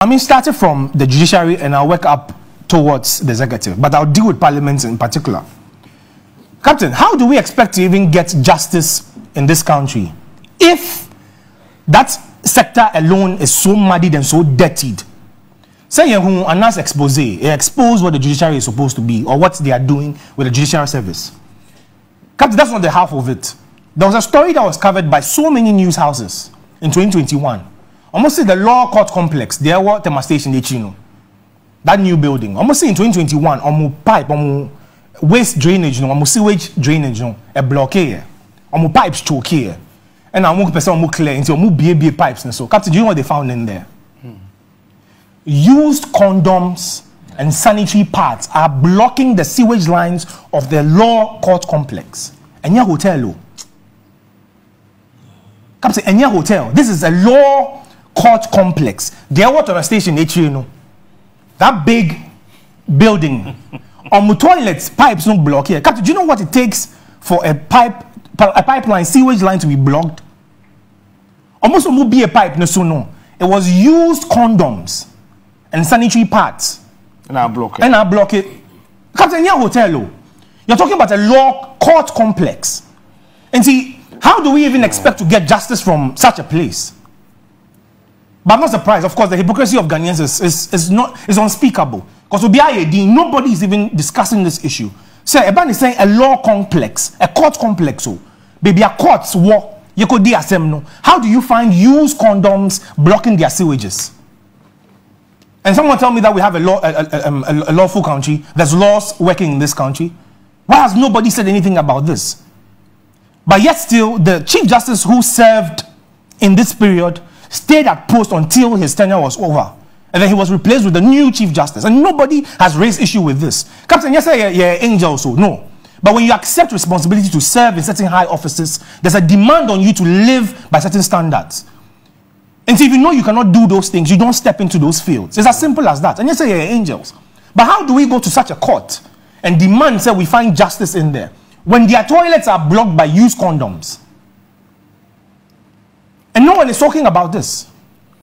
I mean, starting from the judiciary, and I'll work up towards the executive, but I'll deal with parliament in particular. Captain, how do we expect to even get justice in this country if that sector alone is so muddied and so dirtied? Say, who announce expose, expose what the judiciary is supposed to be or what they are doing with the judicial service. Captain, that's not the half of it. There was a story that was covered by so many news houses in 2021. Almost the law court complex, there were demonstration in Chino. That new building. Almost in 2021, almost pipe, almost waste drainage, almost sewage drainage, a block here, almost pipes choke here, and almost person almost clear into almost BAB pipes and so. Captain, do you know what they found in there? Used condoms and sanitary pads are blocking the sewage lines of the law court complex. And your hotel, Captain, and your hotel. This is a law court complex. There was a station, you know, that big building. On the toilets, pipes don't block here. Captain, do you know what it takes for a pipeline, sewage line to be blocked? Almost a be a pipe, no so no. It was used condoms and sanitary pads. And I block it. And I block it. Captain, your hotel, you're talking about a law court complex. And see, how do we even expect to get justice from such a place? But I'm not surprised. Of course, the hypocrisy of Ghanaians is unspeakable. Because with BIAD, nobody is even discussing this issue. So, Eban is saying a law complex, a court complex. So, baby, a court's war. You could DSM no. How do you find used condoms blocking their sewages? And someone tell me that we have a lawful country. There's laws working in this country. Why has nobody said anything about this? But yet still, the Chief Justice who served in this period stayed at post until his tenure was over, and then he was replaced with the new Chief Justice, and nobody has raised issue with this. Captain, yes, you're an angel, so no. But when you accept responsibility to serve in certain high offices, there's a demand on you to live by certain standards. And so if you know you cannot do those things, you don't step into those fields. It's as simple as that. And yes, you're angels. But how do we go to such a court and demand that we find justice in there when their toilets are blocked by used condoms? And no one is talking about this.